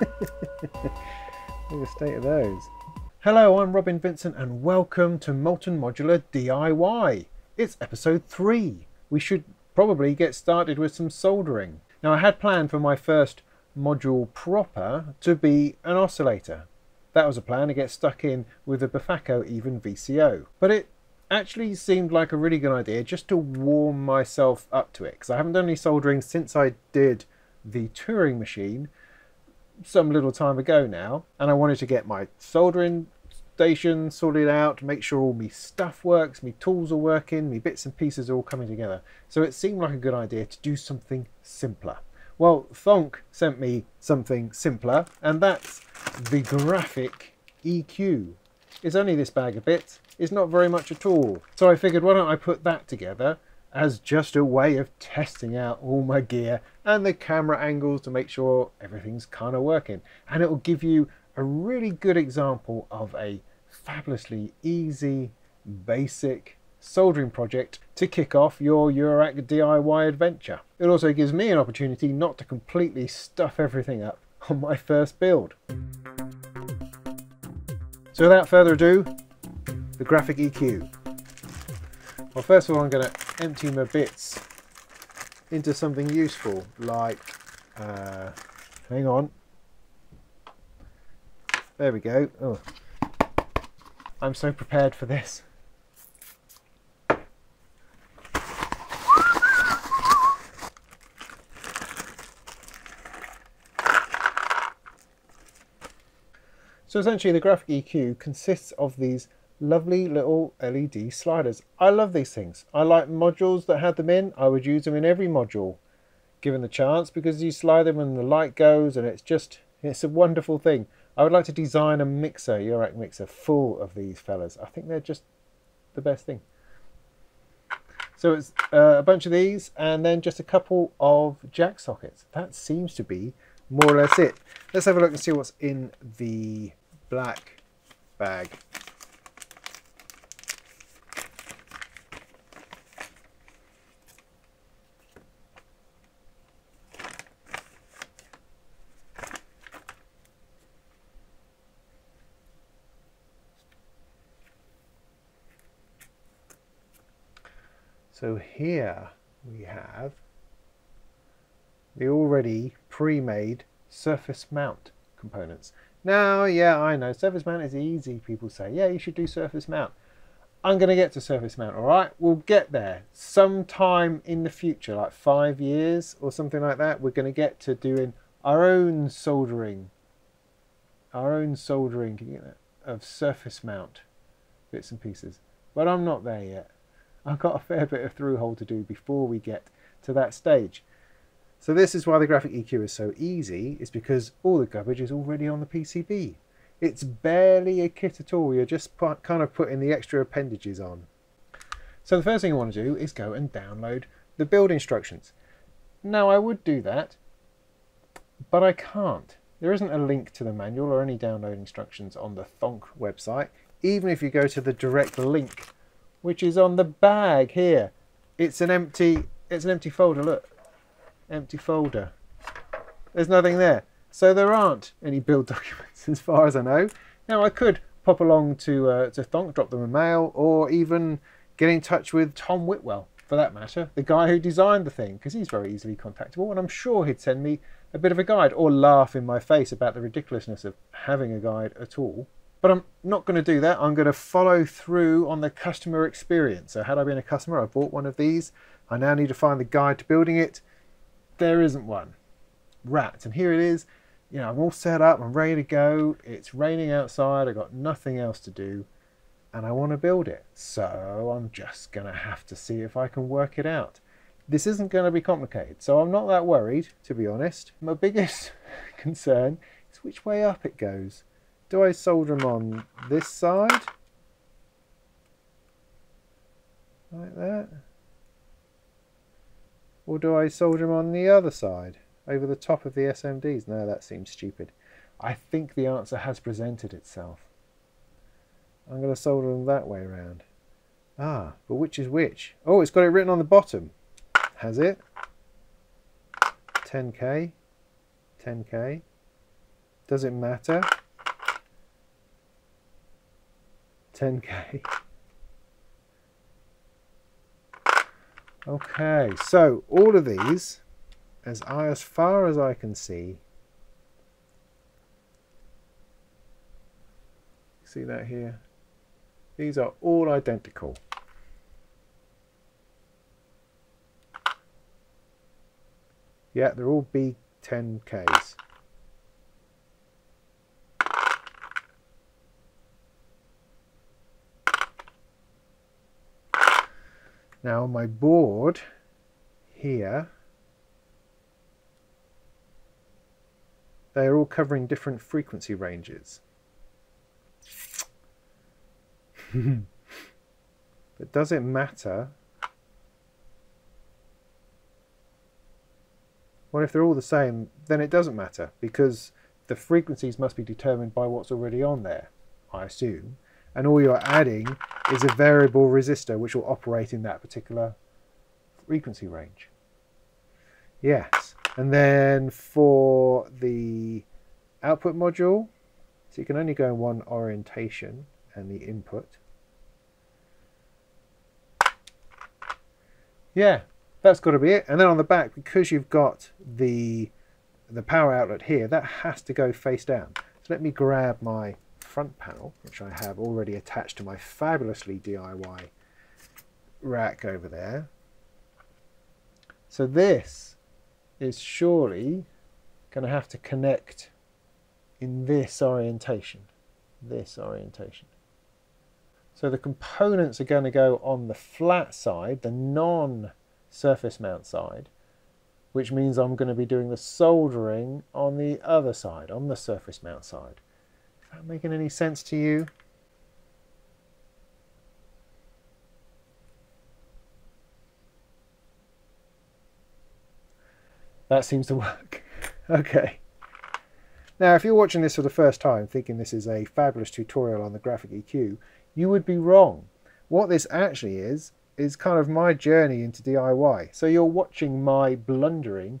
Look at the state of those. Hello, I'm Robin Vincent and welcome to Molten Modular DIY. It's episode 3. We should probably get started with some soldering. Now, I had planned for my first module proper to be an oscillator. That was a plan to get stuck in with the Befaco Even VCO. But it actually seemed like a really good idea just to warm myself up to it, because I haven't done any soldering since I did the Turing machine some little time ago now, and I wanted to get my soldering station sorted out, make sure all my stuff works, my tools are working, my bits and pieces are all coming together. So it seemed like a good idea to do something simpler. Well, Thonk sent me something simpler, and that's the Graphic EQ. It's only this bag of bits, it's not very much at all. So I figured, why don't I put that together as just a way of testing out all my gear and the camera angles to make sure everything's kind of working. And it will give you a really good example of a fabulously easy, basic soldering project to kick off your Eurorack DIY adventure. It also gives me an opportunity not to completely stuff everything up on my first build. So without further ado, the Graphic EQ. Well, first of all, I'm going to empty my bits into something useful, like, hang on, there we go. Oh, I'm so prepared for this. So essentially the Graphic EQ consists of these lovely little LED sliders. I love these things. I like modules that had them in. I would use them in every module given the chance, because you slide them and the light goes and it's a wonderful thing. I would like to design a mixer, Eurorack mixer, full of these fellas. I think they're just the best thing. So it's a bunch of these and then just a couple of jack sockets. That seems to be more or less it. Let's have a look and see what's in the black bag. So here we have the already pre-made surface mount components. Now, yeah, I know, surface mount is easy. People say, yeah, you should do surface mount. I'm going to get to surface mount, all right? We'll get there sometime in the future, like 5 years or something like that. We're going to get to doing our own soldering. Our own soldering, can you get that? Of surface mount bits and pieces. But I'm not there yet. I've got a fair bit of through-hole to do before we get to that stage. So this is why the Graphic EQ is so easy, is because all the garbage is already on the PCB. It's barely a kit at all, you're just kind of putting the extra appendages on. So the first thing you want to do is go and download the build instructions. Now, I would do that, but I can't. There isn't a link to the manual or any download instructions on the Thonk website, even if you go to the direct link, which is on the bag here. It's an empty folder, look. Empty folder. There's nothing there. So there aren't any build documents as far as I know. Now, I could pop along to Thonk, drop them a mail, or even get in touch with Tom Whitwell, for that matter, the guy who designed the thing, because he's very easily contactable, and I'm sure he'd send me a bit of a guide, or laugh in my face about the ridiculousness of having a guide at all. But I'm not going to do that. I'm going to follow through on the customer experience. So had I been a customer, I bought one of these. I now need to find the guide to building it. There isn't one. Rats. And here it is. You know, I'm all set up. I'm ready to go. It's raining outside. I've got nothing else to do. And I want to build it. So I'm just going to have to see if I can work it out. This isn't going to be complicated. So I'm not that worried, to be honest. My biggest concern is which way up it goes. Do I solder them on this side? Like that? Or do I solder them on the other side? Over the top of the SMDs? No, that seems stupid. I think the answer has presented itself. I'm going to solder them that way around. Ah, but which is which? Oh, it's got it written on the bottom. Has it? 10K? 10K? Does it matter? 10K. Okay, so all of these, as far as I can see that here? These are all identical. Yeah, they're all B10Ks. Now my board here, they are all covering different frequency ranges. But does it matter? Well, if they're all the same, then it doesn't matter, because the frequencies must be determined by what's already on there, I assume. And all you're adding is a variable resistor which will operate in that particular frequency range. Yes, and then for the output module, so you can only go in one orientation, and the input. Yeah, that's got to be it. And then on the back, because you've got the power outlet here, that has to go face down. So let me grab my front panel, which I have already attached to my fabulously DIY rack over there. So this is surely going to have to connect in this orientation. So the components are going to go on the flat side, the non-surface mount side, which means I'm going to be doing the soldering on the other side, on the surface mount side. Is that making any sense to you? That seems to work. Okay. Now, if you're watching this for the first time thinking this is a fabulous tutorial on the Graphic EQ, you would be wrong. What this actually is kind of my journey into DIY. So you're watching my blundering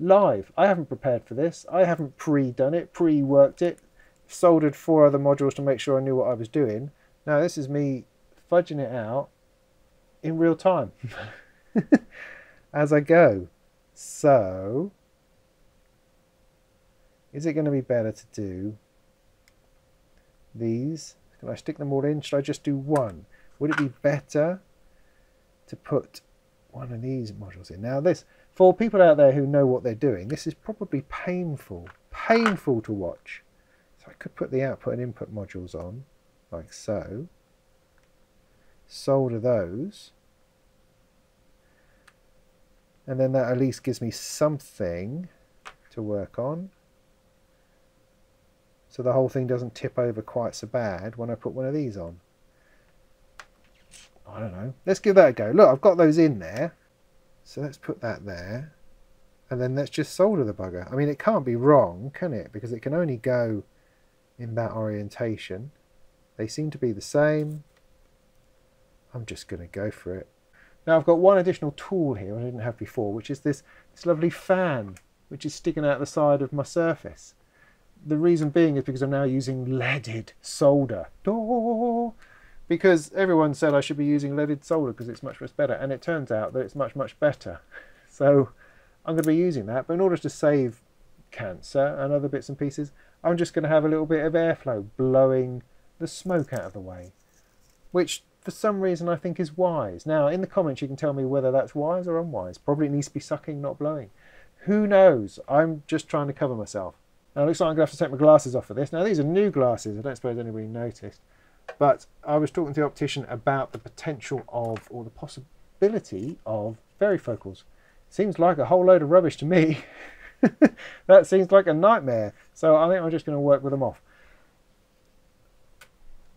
live. I haven't prepared for this. I haven't pre-done it, pre-worked it. Soldered 4 other modules to make sure I knew what I was doing. Now this is me fudging it out in real time as I go. So is it going to be better to do these? Can I stick them all in? Should I just do one? Would it be better to put one of these modules in? Now this, for people out there who know what they're doing, this is probably painful to watch. I could put the output and input modules on, like so, solder those, and then that at least gives me something to work on, so the whole thing doesn't tip over quite so bad when I put one of these on. I don't know, let's give that a go. Look, I've got those in there, so let's put that there, and then let's just solder the bugger. I mean, it can't be wrong, can it? Because it can only go in that orientation. They seem to be the same. I'm just going to go for it. Now I've got one additional tool here I didn't have before, which is this lovely fan, which is sticking out the side of my surface. The reason being is because I'm now using leaded solder. Because everyone said I should be using leaded solder because it's much better, and it turns out that it's much better. So I'm going to be using that, but in order to save cancer and other bits and pieces, I'm just going to have a little bit of airflow blowing the smoke out of the way, which for some reason I think is wise. Now in the comments you can tell me whether that's wise or unwise. Probably it needs to be sucking, not blowing. Who knows? I'm just trying to cover myself. Now it looks like I'm going to have to take my glasses off for this. Now these are new glasses, I don't suppose anybody noticed, but I was talking to the optician about the potential of, or the possibility of, varifocals. Seems like a whole load of rubbish to me. That seems like a nightmare. So I think I'm just going to work with them off.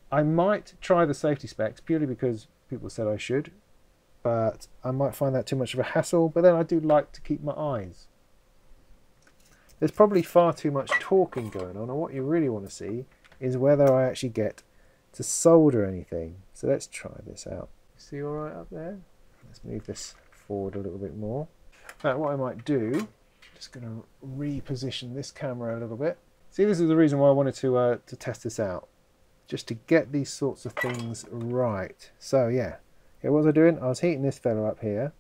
I might try the safety specs purely because people said I should, but I might find that too much of a hassle. But then I do like to keep my eyes. There's probably far too much talking going on, and what you really want to see is whether I actually get to solder anything. So let's try this out. See, all right up there? Let's move this forward a little bit more. Now what I might do, just going to reposition this camera a little bit. See, this is the reason why I wanted to test this out, just to get these sorts of things right. So yeah, what was I doing? I was heating this fella up here,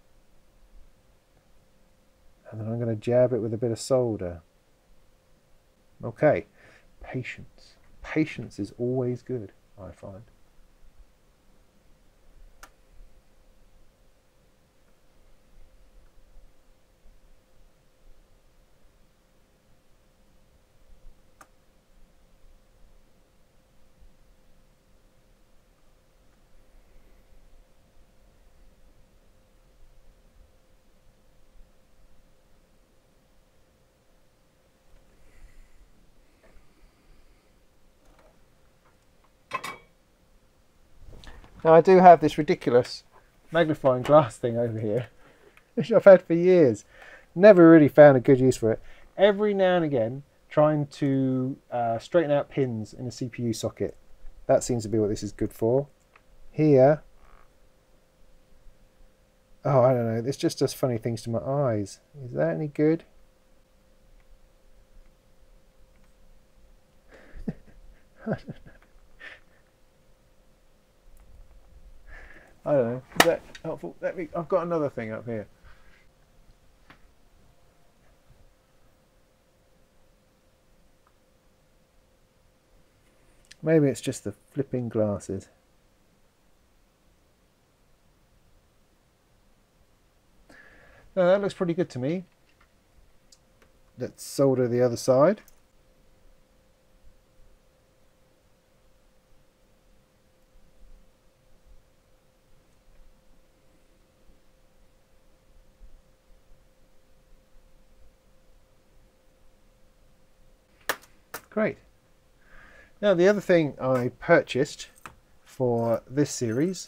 and then I'm going to jab it with a bit of solder. Okay, patience. Patience is always good, I find. Now I do have this ridiculous magnifying glass thing over here, which I've had for years. Never really found a good use for it. Every now and again, trying to straighten out pins in a CPU socket. That seems to be what this is good for. Here, oh, I don't know, this just does funny things to my eyes. Is that any good? I don't know. I don't know, is that helpful? Let me, I've got another thing up here. Maybe it's just the flipping glasses. No, that looks pretty good to me. Let's solder the other side. Great. Now the other thing I purchased for this series,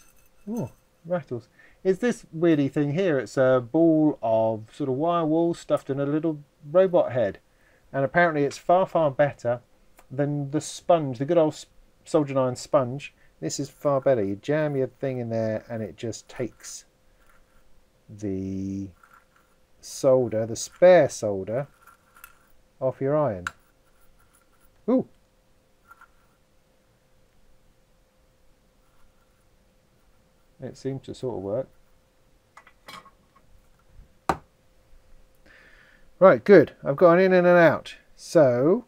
oh, rattles, is this weirdy thing here. It's a ball of sort of wire wool stuffed in a little robot head, and apparently it's far, far better than the sponge, the good old soldering iron sponge. This is far better. You jam your thing in there and it just takes the solder, the spare solder, off your iron. Ooh. It seemed to sort of work. Right, good. I've got an in and an out. So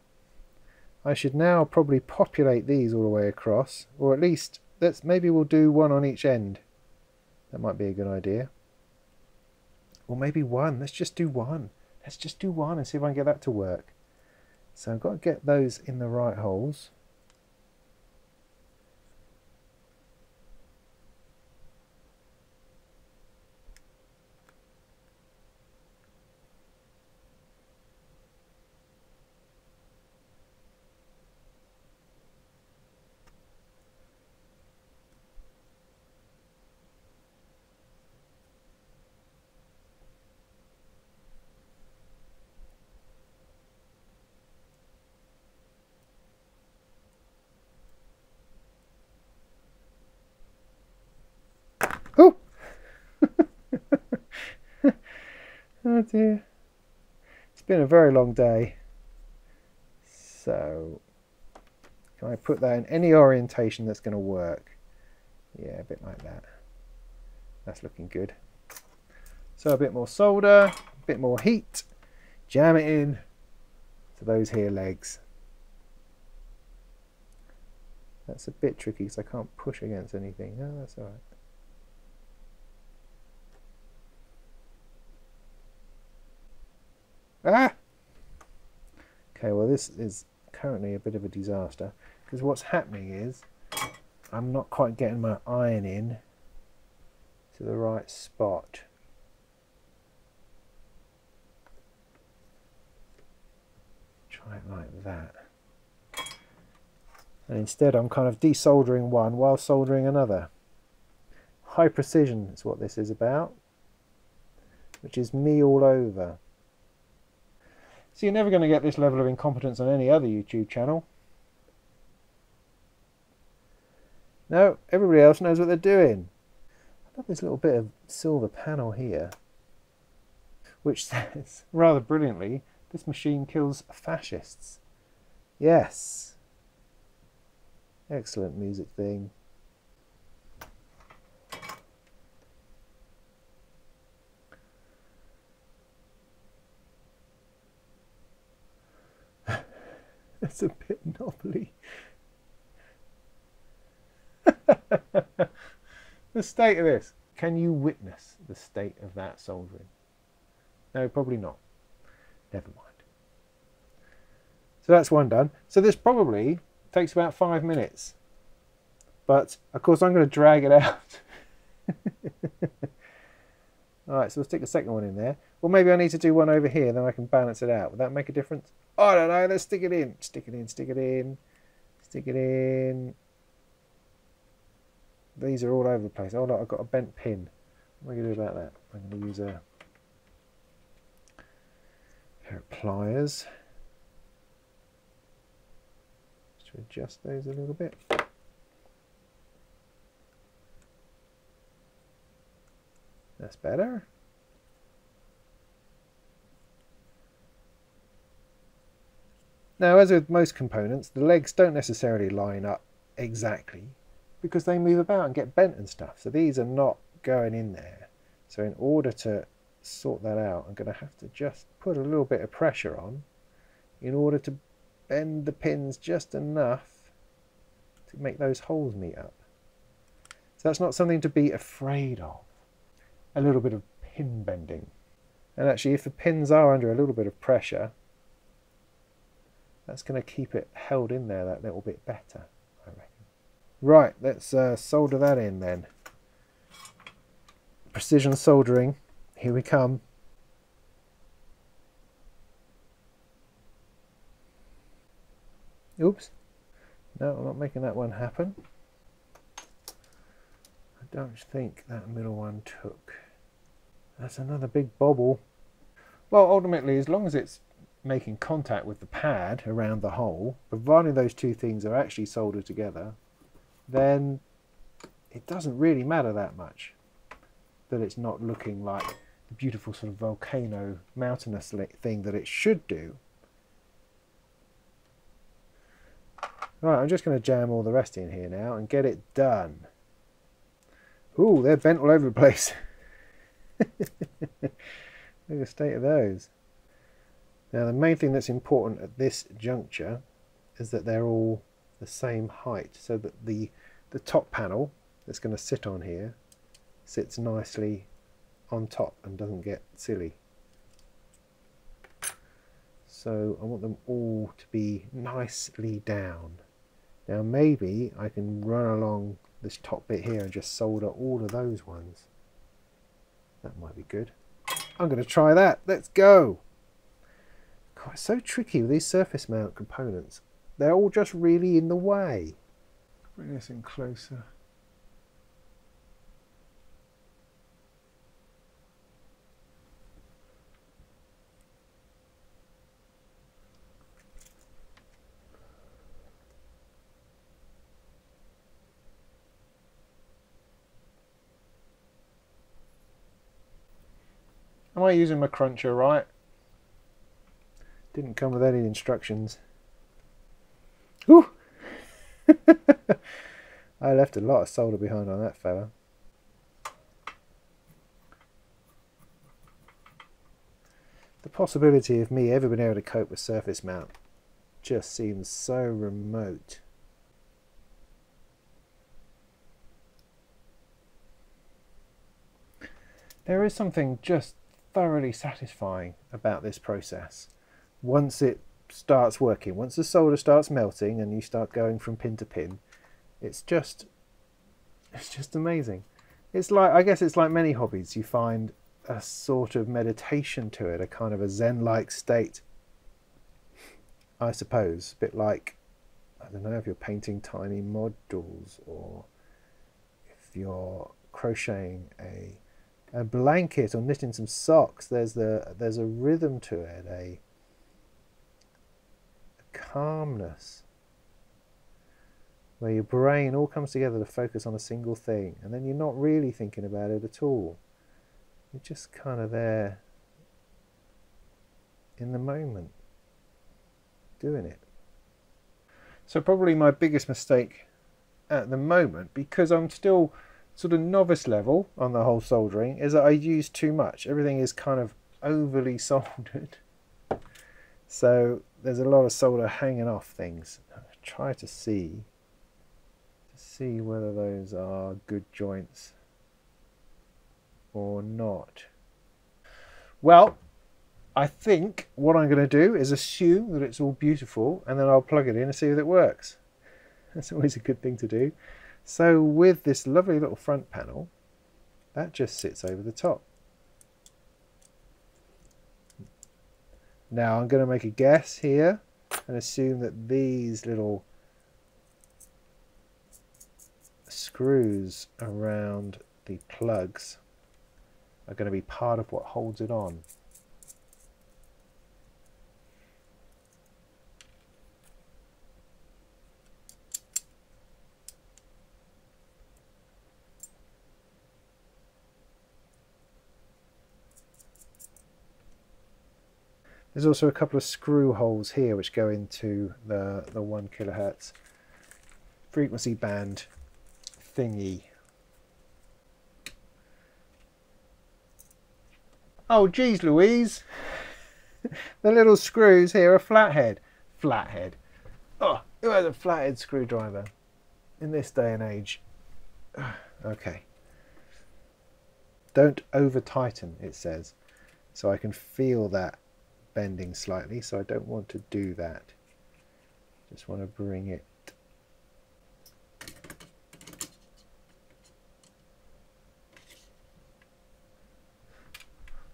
I should now probably populate these all the way across, or at least let's, maybe we'll do one on each end. That might be a good idea. Or maybe one. Let's just do one. Let's just do one and see if I can get that to work. So I've got to get those in the right holes. Oh dear, it's been a very long day. So can I put that in any orientation that's going to work? Yeah, a bit like that. That's looking good. So a bit more solder, a bit more heat, jam it in to those here legs. That's a bit tricky because I can't push against anything. No, that's all right. Ah! Okay, well this is currently a bit of a disaster, because what's happening is I'm not quite getting my iron in to the right spot. Try it like that. And instead I'm kind of desoldering one while soldering another. High precision is what this is about, which is me all over. So you're never going to get this level of incompetence on any other YouTube channel. No, everybody else knows what they're doing. I love this little bit of silver panel here, which says, rather brilliantly, this machine kills fascists. Yes. Excellent music thing. That's a bit knobbly. The state of this. Can you witness the state of that soldering? No, probably not. Never mind. So that's one done. So this probably takes about 5 minutes. But of course I'm going to drag it out. Alright, so we'll stick the second one in there. Or maybe I need to do one over here, then I can balance it out. Would that make a difference? I don't know, let's stick it in. Stick it in, stick it in, stick it in. These are all over the place. Oh look, I've got a bent pin. What am I going to do about that? I'm going to use a pair of pliers. Just to adjust those a little bit. That's better. Now, as with most components, the legs don't necessarily line up exactly because they move about and get bent and stuff. So these are not going in there. So in order to sort that out, I'm going to have to just put a little bit of pressure on in order to bend the pins just enough to make those holes meet up. So that's not something to be afraid of. A little bit of pin bending. And actually, if the pins are under a little bit of pressure, that's going to keep it held in there that little bit better, I reckon. Right, let's solder that in then. Precision soldering, here we come. Oops, no, I'm not making that one happen. I don't think that middle one took. That's another big bobble. Well, ultimately, as long as it's making contact with the pad around the hole, providing those two things are actually soldered together, then it doesn't really matter that much that it's not looking like the beautiful sort of volcano mountainous thing that it should do. Right, I'm just going to jam all the rest in here now and get it done. Ooh, they're bent all over the place. Look at the state of those. Now, the main thing that's important at this juncture is that they're all the same height, so that the top panel that's going to sit on here sits nicely on top and doesn't get silly. So I want them all to be nicely down. Now, maybe I can run along this top bit here and just solder all of those ones. That might be good. I'm going to try that. Let's go. God, it's so tricky with these surface mount components. They're all just really in the way. Bring this in closer. Am I using my cruncher right? Didn't come with any instructions. Whew. I left a lot of solder behind on that fella. The possibility of me ever being able to cope with surface mount just seems so remote. There is something just thoroughly satisfying about this process. Once it starts working, once the solder starts melting and you start going from pin to pin, it's just amazing. It's like, I guess it's like many hobbies, you find a sort of meditation to it, a kind of a zen-like state, I suppose. A bit like, I don't know, if you're painting tiny models or if you're crocheting a blanket or knitting some socks, there's a rhythm to it, calmness where your brain all comes together to focus on a single thing, and then you're not really thinking about it at all, you're just kind of there in the moment doing it. So probably my biggest mistake at the moment, because I'm still sort of novice level on the whole soldering, is that I use too much. Everything is kind of overly soldered. So there's a lot of solder hanging off things. I'll try to see whether those are good joints or not. Well, I think what I'm going to do is assume that it's all beautiful, and then I'll plug it in and see if it works. That's always a good thing to do. So with this lovely little front panel, that just sits over the top. Now I'm going to make a guess here and assume that these little screws around the plugs are going to be part of what holds it on. There's also a couple of screw holes here which go into the 1 kilohertz frequency band thingy. Oh geez Louise, the little screws here are flathead. Flathead. Oh, who has a flathead screwdriver in this day and age? Okay. Don't over tighten, it says. So I can feel that bending slightly, so I don't want to do that. Just want to bring it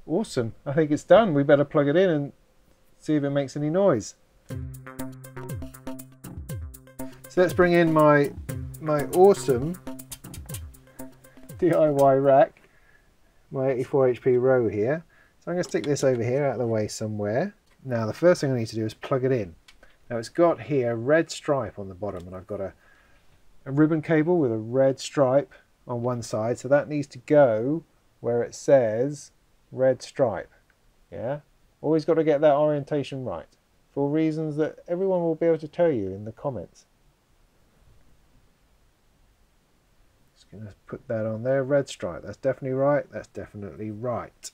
awesome. I think it's done. We better plug it in and see if it makes any noise. So let's bring in my awesome DIY rack, my 84 HP row here. I'm going to stick this over here out of the way somewhere. Now the first thing I need to do is plug it in. Now it's got here a red stripe on the bottom, and I've got a ribbon cable with a red stripe on one side, so that needs to go where it says red stripe. Yeah, always got to get that orientation right, for reasons that everyone will be able to tell you in the comments. Just going to put that on there, red stripe, that's definitely right, that's definitely right.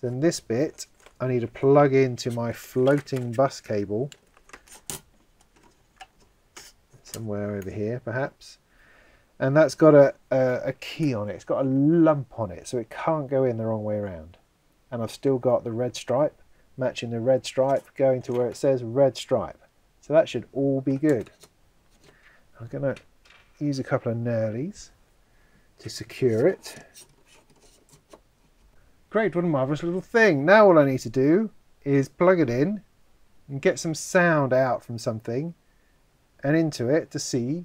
Then this bit, I need to plug into my floating bus cable, somewhere over here perhaps, and that's got a key on it, it's got a lump on it, so it can't go in the wrong way around. And I've still got the red stripe, matching the red stripe, going to where it says red stripe. So that should all be good. I'm going to use a couple of knurlies to secure it. Great, what a marvellous little thing. Now all I need to do is plug it in and get some sound out from something and into it to see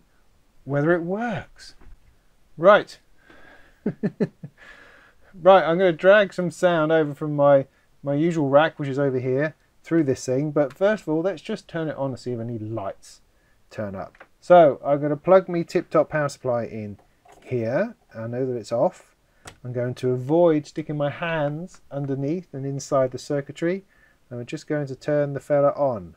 whether it works. Right. Right, I'm going to drag some sound over from my usual rack, which is over here, through this thing. But first of all, let's just turn it on and see if any lights turn up. So I'm going to plug my Tip-top power supply in here. I know that it's off. I'm going to avoid sticking my hands underneath and inside the circuitry, and we're just going to turn the fella on.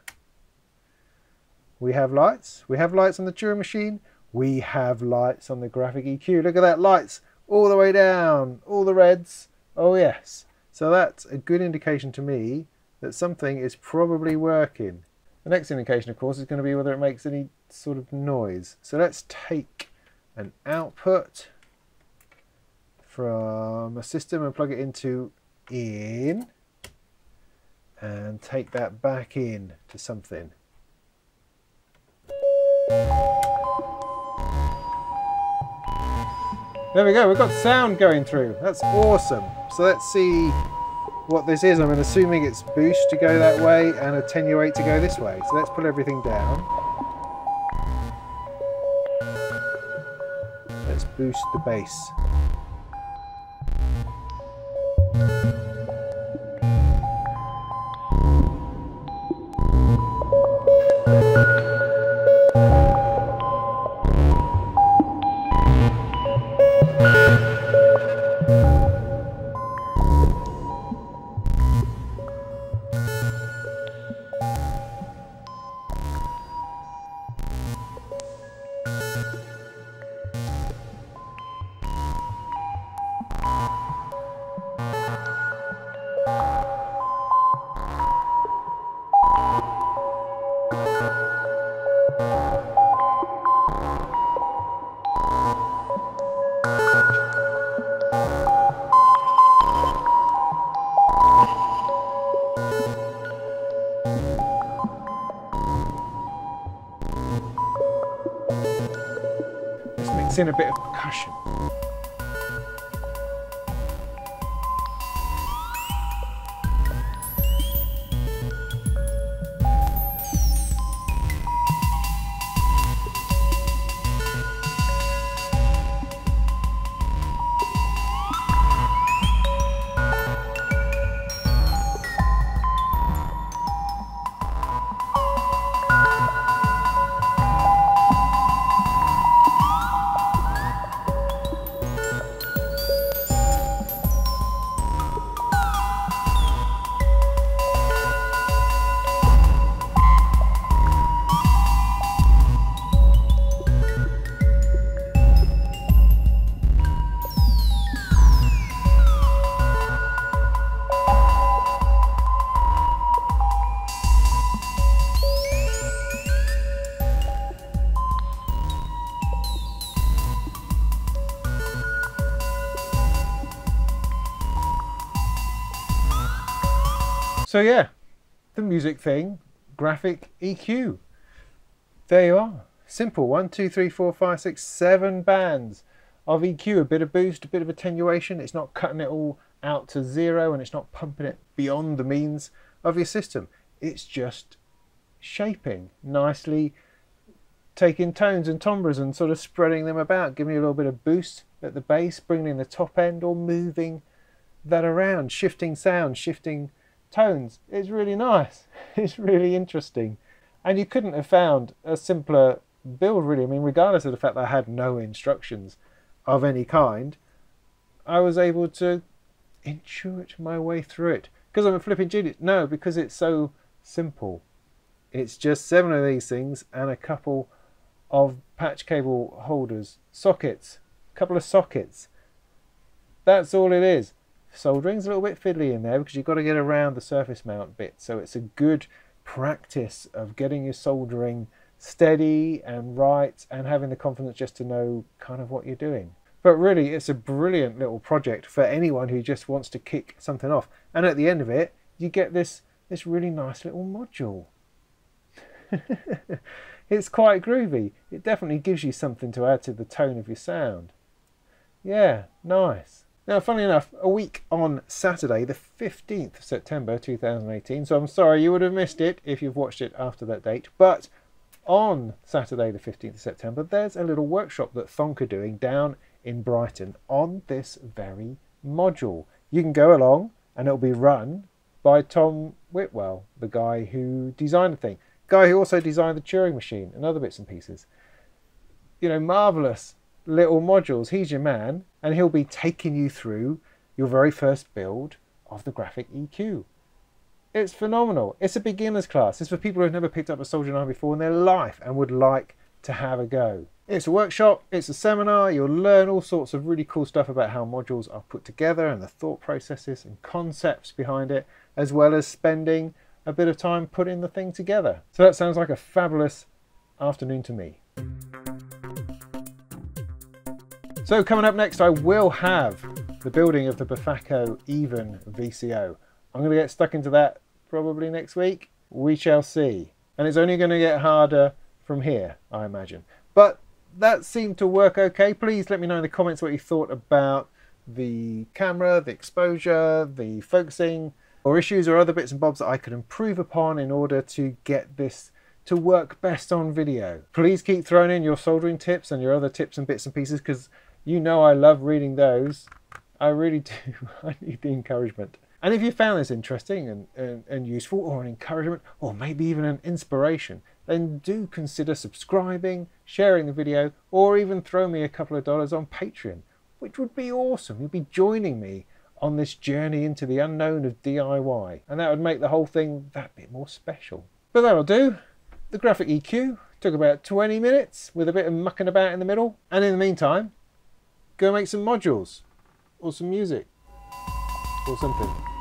We have lights on the Turing machine, we have lights on the Graphic EQ. Look at that, lights all the way down, all the reds, oh yes. So that's a good indication to me that something is probably working. The next indication of course is going to be whether it makes any sort of noise. So let's take an output from a system and plug it into in and take that back in to something. There we go, we've got sound going through. That's awesome. So let's see what this is. I'm assuming it's boost to go that way and attenuate to go this way. So let's put everything down. Let's boost the bass. adds in a bit of percussion. So yeah, the Music Thing Graphic EQ. There you are. Simple. 1, 2, 3, 4, 5, 6, 7 bands of EQ. A bit of boost, a bit of attenuation. It's not cutting it all out to zero and it's not pumping it beyond the means of your system. It's just shaping nicely, taking tones and timbres and sort of spreading them about, giving you a little bit of boost at the bass, bringing in the top end or moving that around, shifting sound, shifting tones. It's really nice. It's really interesting. And you couldn't have found a simpler build, really. I mean, regardless of the fact that I had no instructions of any kind, I was able to intuit my way through it. Because I'm a flipping genius? No, because it's so simple. It's just 7 of these things and a couple of patch cable holders, sockets, a couple of sockets. That's all it is. Soldering's a little bit fiddly in there because you've got to get around the surface mount bit, so it's a good practice of getting your soldering steady and right and having the confidence just to know kind of what you're doing. But really, it's a brilliant little project for anyone who just wants to kick something off, and at the end of it you get this really nice little module. It's quite groovy. It definitely gives you something to add to the tone of your sound. Yeah, nice. Now, funnily enough, a week on Saturday, the 15th of September 2018, so I'm sorry you would have missed it if you've watched it after that date, but on Saturday, the 15th of September, there's a little workshop that Thonk are doing down in Brighton on this very module. You can go along and it'll be run by Tom Whitwell, the guy who designed the thing, guy who also designed the Turing machine and other bits and pieces. You know, marvellous little modules. He's your man, and he'll be taking you through your very first build of the Graphic EQ. It's phenomenal. It's a beginner's class. It's for people who've never picked up a soldering iron before in their life and would like to have a go. It's a workshop, it's a seminar. You'll learn all sorts of really cool stuff about how modules are put together and the thought processes and concepts behind it, as well as spending a bit of time putting the thing together. So that sounds like a fabulous afternoon to me. So coming up next, I will have the building of the Befaco Even VCO. I'm going to get stuck into that probably next week. We shall see. And it's only going to get harder from here, I imagine. But that seemed to work okay. Please let me know in the comments what you thought about the camera, the exposure, the focusing, or issues or other bits and bobs that I could improve upon in order to get this to work best on video. Please keep throwing in your soldering tips and your other tips and bits and pieces, because you know I love reading those. I really do. I need the encouragement. And if you found this interesting and useful, or an encouragement, or maybe even an inspiration, then do consider subscribing, sharing the video, or even throw me a couple of dollars on Patreon, which would be awesome. You'd be joining me on this journey into the unknown of DIY, and that would make the whole thing that bit more special. But that'll do. The Graphic EQ took about 20 minutes with a bit of mucking about in the middle. And in the meantime, go make some modules, or some music, or something.